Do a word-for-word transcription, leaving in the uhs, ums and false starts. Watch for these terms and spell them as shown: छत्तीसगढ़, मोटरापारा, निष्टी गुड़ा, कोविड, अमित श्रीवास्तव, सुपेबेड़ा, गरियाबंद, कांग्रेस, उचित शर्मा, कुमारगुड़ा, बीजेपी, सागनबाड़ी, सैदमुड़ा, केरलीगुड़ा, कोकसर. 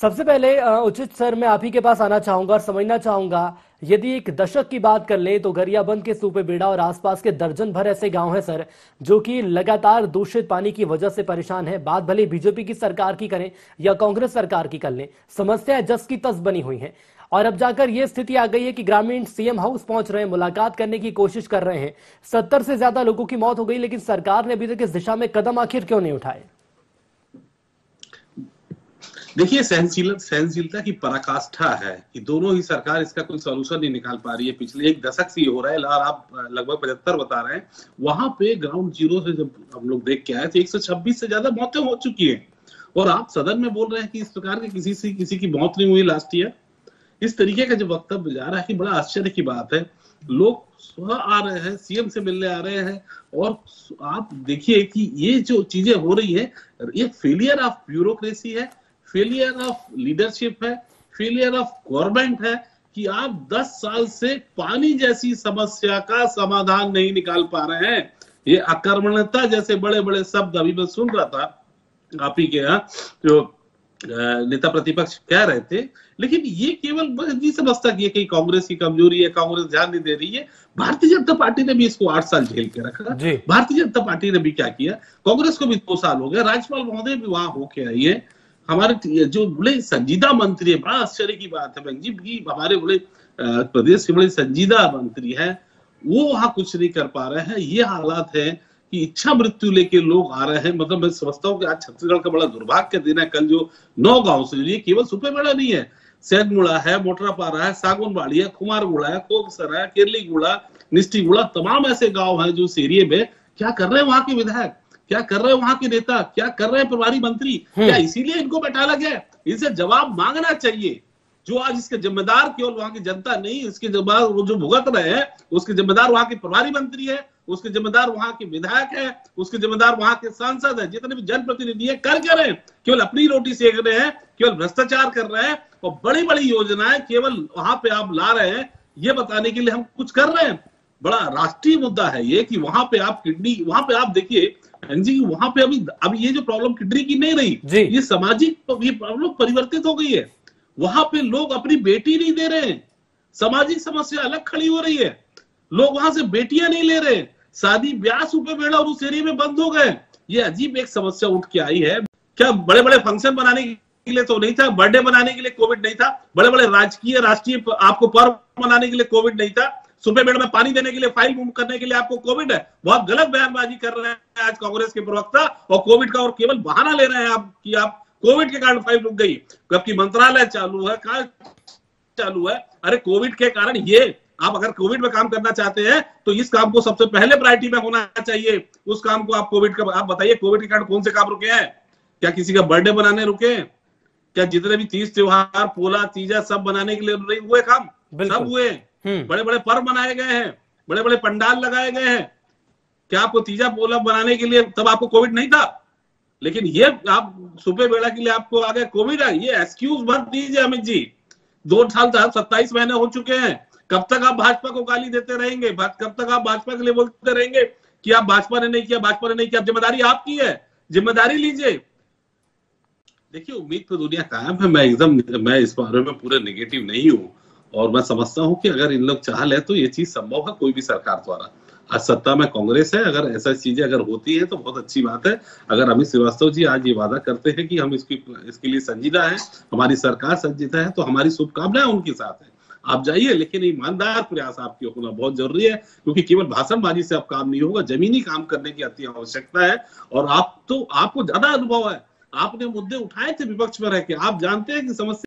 सबसे पहले उचित सर, मैं आप ही के पास आना चाहूंगा और समझना चाहूंगा, यदि एक दशक की बात कर लें तो गरियाबंद के सुपेबेड़ा और आसपास के दर्जन भर ऐसे गांव हैं सर जो कि लगातार दूषित पानी की वजह से परेशान हैं। बात भले बीजेपी की सरकार की करें या कांग्रेस सरकार की कर लें, समस्याएं जस की तस बनी हुई हैं और अब जाकर ये स्थिति आ गई है कि ग्रामीण सीएम हाउस पहुंच रहे हैं, मुलाकात करने की कोशिश कर रहे हैं। सत्तर से ज्यादा लोगों की मौत हो गई, लेकिन सरकार ने अभी तक इस दिशा में कदम आखिर क्यों नहीं उठाए? देखिए, सहनशीलता सहनशीलता की पराकाष्ठा है कि दोनों ही सरकार इसका कोई सलूशन नहीं निकाल पा रही है। पिछले एक दशक से हो रहा है, और आप लगभग पचहत्तर बता रहे हैं, वहां पे ग्राउंड जीरो से जब हम लोग देख के आए तो एक सौ छब्बीस से ज्यादा मौतें हो चुकी हैं और आप सदन में बोल रहे हैं कि इस प्रकार के किसी से किसी की मौत नहीं हुई लास्ट ईयर। इस तरीके का जो वक्तव्य जा रहा है कि बड़ा आश्चर्य की बात है। लोग सुबह आ रहे हैं, सीएम से मिलने आ रहे हैं और आप देखिए कि ये जो चीजें हो रही है, ये फेलियर ऑफ ब्यूरोक्रेसी है, फेलियर ऑफ लीडरशिप है, फेलियर ऑफ गवर्नमेंट है कि आप दस साल से पानी जैसी समस्या का समाधान नहीं निकाल पा रहे हैं। ये अकर्मण्यता जैसे बड़े बड़े शब्द अभी मैं सुन रहा था आप ही के यहाँ जो नेता प्रतिपक्ष कह रहे थे, लेकिन ये केवल नहीं समझता कि ये कहीं कांग्रेस की कमजोरी है, कांग्रेस ध्यान नहीं दे रही है। भारतीय जनता पार्टी ने भी इसको आठ साल झेल के रखा। भारतीय जनता पार्टी ने भी क्या किया, कांग्रेस को भी दो साल हो गया। राज्यपाल महोदय भी वहां होके आई है। हमारे जो बड़े संजीदा मंत्री है, बड़ा आश्चर्य की बात है बैंक जी की हमारे बड़े प्रदेश के बड़े संजीदा मंत्री हैं, वो वहां कुछ नहीं कर पा रहे हैं। ये हालात है कि इच्छा मृत्यु लेके लोग आ रहे हैं। मतलब मैं समझता हूँ कि आज छत्तीसगढ़ का बड़ा दुर्भाग्य दिन है। कल जो नौ गांव से, ये केवल सुपेबेड़ा नहीं है, सैदमुड़ा है, मोटरापारा है, सागनबाड़ी है, कुमारगुड़ा है, कोकसर है, केरलीगुड़ा, निष्टी गुड़ा, तमाम ऐसे गाँव है जो उस एरिए में क्या कर रहे हैं वहां के विधायक, क्या कर रहे हैं वहां के नेता, क्या कर रहे हैं प्रभारी मंत्री, क्या इसीलिए इनको बैठाया गया? इनसे जवाब मांगना चाहिए। जो आज इसके जिम्मेदार केवल वहां की जनता नहीं, इसके जिम्मेदार वो जो भुगत रहे हैं, उसके जिम्मेदार वहां के प्रभारी मंत्री है, उसके जिम्मेदार वहां के विधायक है, उसके जिम्मेदार वहां के सांसद है, जितने भी जनप्रतिनिधि है। कर क्या रहे हैं? केवल अपनी रोटी सेक रहे हैं, केवल भ्रष्टाचार कर रहे हैं और बड़ी बड़ी योजनाएं केवल वहां पे आप ला रहे हैं ये बताने के लिए हम कुछ कर रहे हैं। बड़ा राष्ट्रीय मुद्दा है ये कि वहां पे आप किडनी, वहां पे आप देखिए जी, वहां पे अभी अब ये जो प्रॉब्लम किडनी की नहीं रही, ये सामाजिक प्रॉब्लम परिवर्तित हो गई है। वहां पे लोग अपनी बेटी नहीं दे रहे हैं, सामाजिक समस्या अलग खड़ी हो रही है, लोग वहां से बेटियां नहीं ले रहे, शादी ब्याह सुपेबेड़ा और उस एरिया में बंद हो गए। ये अजीब एक समस्या उठ के आई है। क्या बड़े बड़े फंक्शन बनाने के लिए तो नहीं था, बर्थडे मनाने के लिए कोविड नहीं था, बड़े बड़े राजकीय राष्ट्रीय आपको पर्व मनाने के लिए कोविड नहीं था, सुपेबेड़ा में पानी देने के लिए, फाइल मूव करने के लिए आपको कोविड है। बहुत गलत बयानबाजी कर रहे हैं आज कांग्रेस के प्रवक्ता और कोविड का और केवल बहाना ले रहे हैं आप कि आप कोविड के कारण फाइल रुक गई, जबकि मंत्रालय चालू है, कार्य चालू है। अरे कोविड के कारण, ये आप अगर कोविड में काम करना चाहते हैं तो इस काम को सबसे पहले प्रायोरिटी में होना चाहिए, उस काम को आप कोविड का। आप बताइए कोविड के कारण कौन से काम रुके हैं? क्या किसी का बर्थडे बनाने रुके हैं? क्या जितने भी तीज त्योहार, पोला, तीजा सब बनाने के लिए हुए काम? सब हुए। बड़े बड़े पर्व मनाए गए हैं, बड़े बड़े पंडाल लगाए गए हैं। क्या आपको तीजा पोला बनाने के लिए तब आपको कोविड नहीं था? लेकिन ये आप सुपेबेड़ा के लिए आपको आ गया कोविड है। ये एक्सक्यूज मत दीजिए अमित जी। दो साल तक सत्ताईस महीने हो चुके हैं। कब तक आप भाजपा को गाली देते रहेंगे? कब तक आप भाजपा के लिए बोलते रहेंगे कि आप भाजपा ने नहीं किया, भाजपा ने नहीं किया? जिम्मेदारी आपकी है, जिम्मेदारी लीजिए। देखिए, उम्मीद पर दुनिया कायम है। मैं एकदम मैं इस बारे में पूरे निगेटिव नहीं हूँ और मैं समझता हूं कि अगर इन लोग चाह ले तो ये चीज संभव है कोई भी सरकार द्वारा। आज सत्ता में कांग्रेस है, अगर ऐसा चीजें अगर होती है तो बहुत अच्छी बात है। अगर अमित श्रीवास्तव जी आज ये वादा करते हैं कि हम इसकी इसके लिए संजीदा है, हमारी सरकार संजीदा है, तो हमारी शुभकामनाएं उनके साथ है। आप जाइए, लेकिन ईमानदार प्रयास आपके होना बहुत जरूरी है, क्योंकि केवल भाषणबाजी से आप काम नहीं होगा, जमीनी काम करने की अति आवश्यकता है। और आप तो, आपको ज्यादा अनुभव है, आपने मुद्दे उठाए थे विपक्ष में रह के, आप जानते हैं कि समस्या